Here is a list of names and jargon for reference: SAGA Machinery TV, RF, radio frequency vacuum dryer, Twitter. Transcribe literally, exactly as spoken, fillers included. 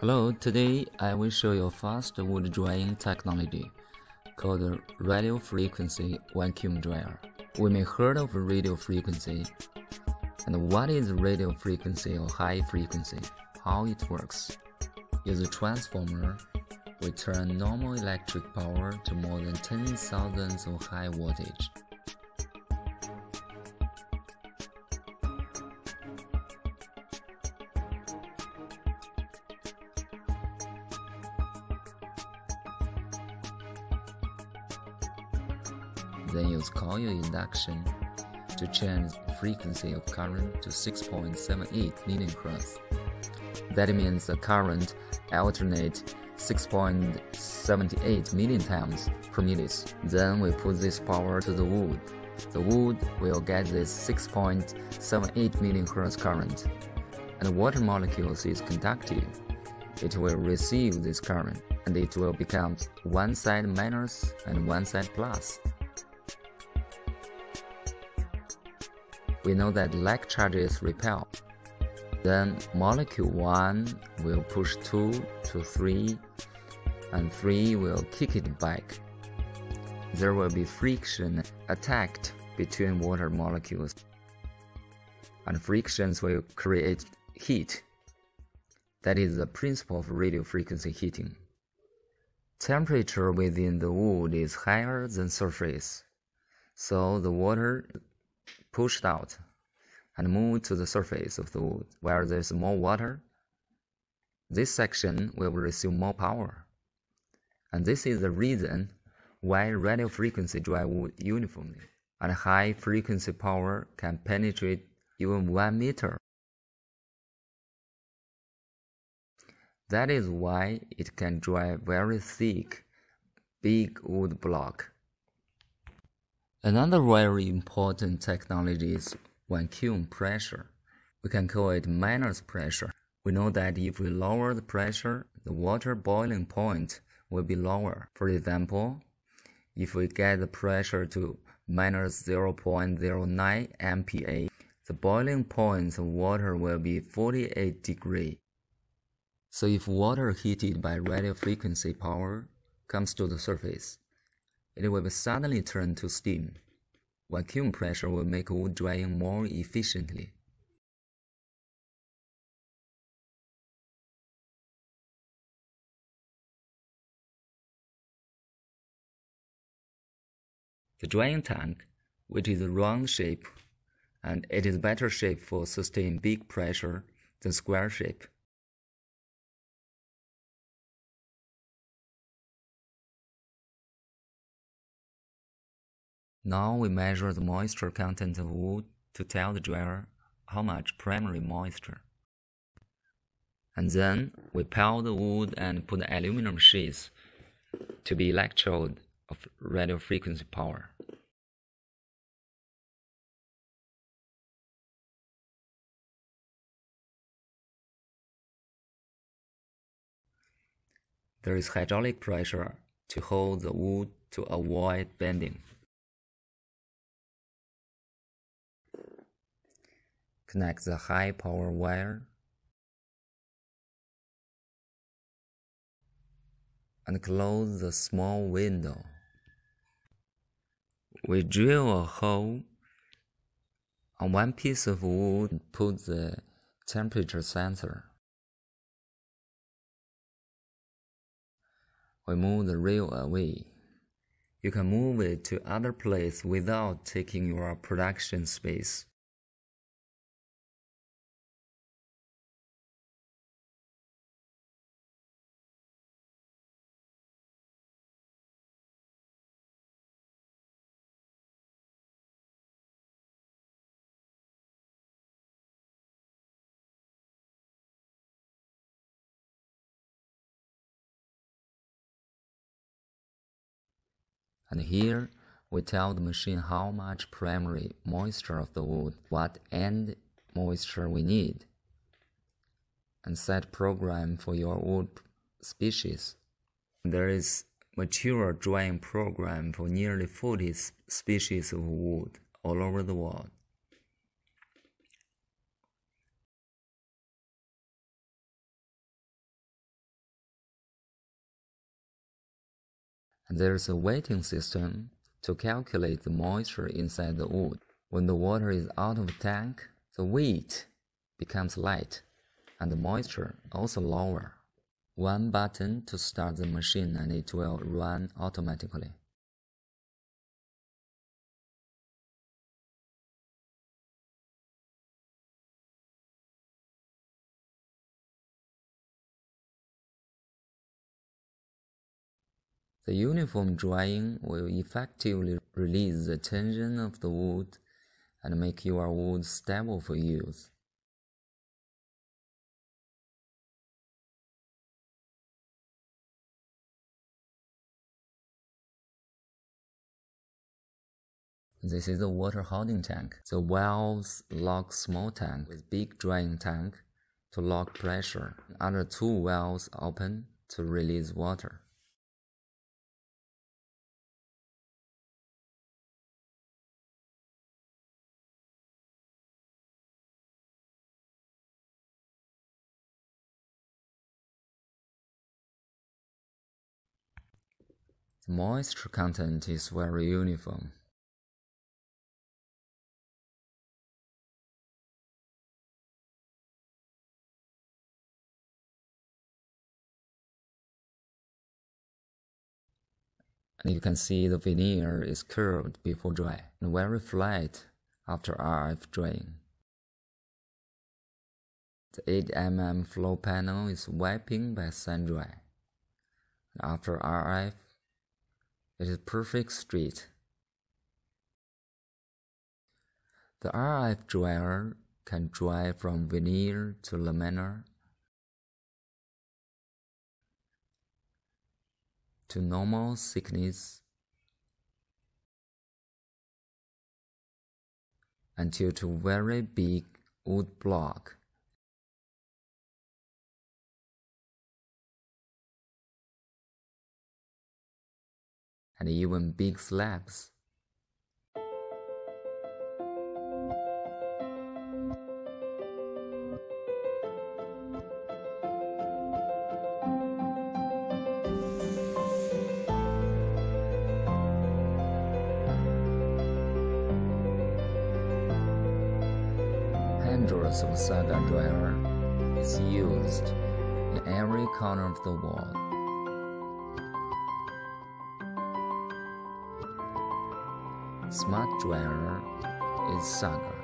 Hello, today I will show you a fast wood drying technology called radio frequency vacuum dryer. We may heard of radio frequency. And what is radio frequency or high frequency? How it works? Use a transformer. We turn normal electric power to more than ten thousand of high voltage. Then use coil induction to change the frequency of current to six point seven eight million hertz. That means the current alternates six point seven eight million times per minute. Then we put this power to the wood. The wood will get this six point seven eight million hertz current. And water molecules is conductive. It will receive this current and it will become one side minus and one side plus. We know that like charges repel. Then molecule one will push two to three, and three will kick it back. There will be friction attacked between water molecules, and frictions will create heat. That is the principle of radio frequency heating. Temperature within the wood is higher than surface, so the water pushed out and moved to the surface of the wood where there is more water. This section will receive more power, and this is the reason why radio frequency dry wood uniformly, and high frequency power can penetrate even one meter. That is why it can dry very thick, big wood block. Another very important technology is vacuum pressure. We can call it minus pressure. We know that if we lower the pressure, the water boiling point will be lower. For example, if we get the pressure to minus zero point zero nine M P A, the boiling point of water will be forty-eight degrees. So if water heated by radio frequency power comes to the surface, it will be suddenly turned to steam. Vacuum pressure will make wood drying more efficiently. The drying tank, which is a round shape, and it is better shape for sustaining big pressure than square shape. Now we measure the moisture content of wood to tell the dryer how much primary moisture. And then we pile the wood and put the aluminum sheets to be electrode of radio frequency power. There is hydraulic pressure to hold the wood to avoid bending. Connect the high power wire and close the small window. We drill a hole on one piece of wood and put the temperature sensor. We move the rail away. You can move it to other place without taking your production space. And here we tell the machine how much primary moisture of the wood, what end moisture we need, and set program for your wood species. There is mature drying program for nearly forty species of wood all over the world. There's a weighting system to calculate the moisture inside the wood. When the water is out of the tank, the weight becomes light and the moisture also lower. One button to start the machine and it will run automatically. The uniform drying will effectively release the tension of the wood and make your wood stable for use. This is a water holding tank. The valves lock small tank with big drying tank to lock pressure. Other two valves open to release water. The moisture content is very uniform. And you can see the veneer is curved before dry and very flat after R F drying. The eight millimeter flow panel is wiping by sun dry. And after R F, it is perfect straight. The R F dryer can dry from veneer to laminar to normal thickness until to very big wood block. And even big slabs. Hundreds of Saga dryer is used in every corner of the world. Smart dryer is Saga.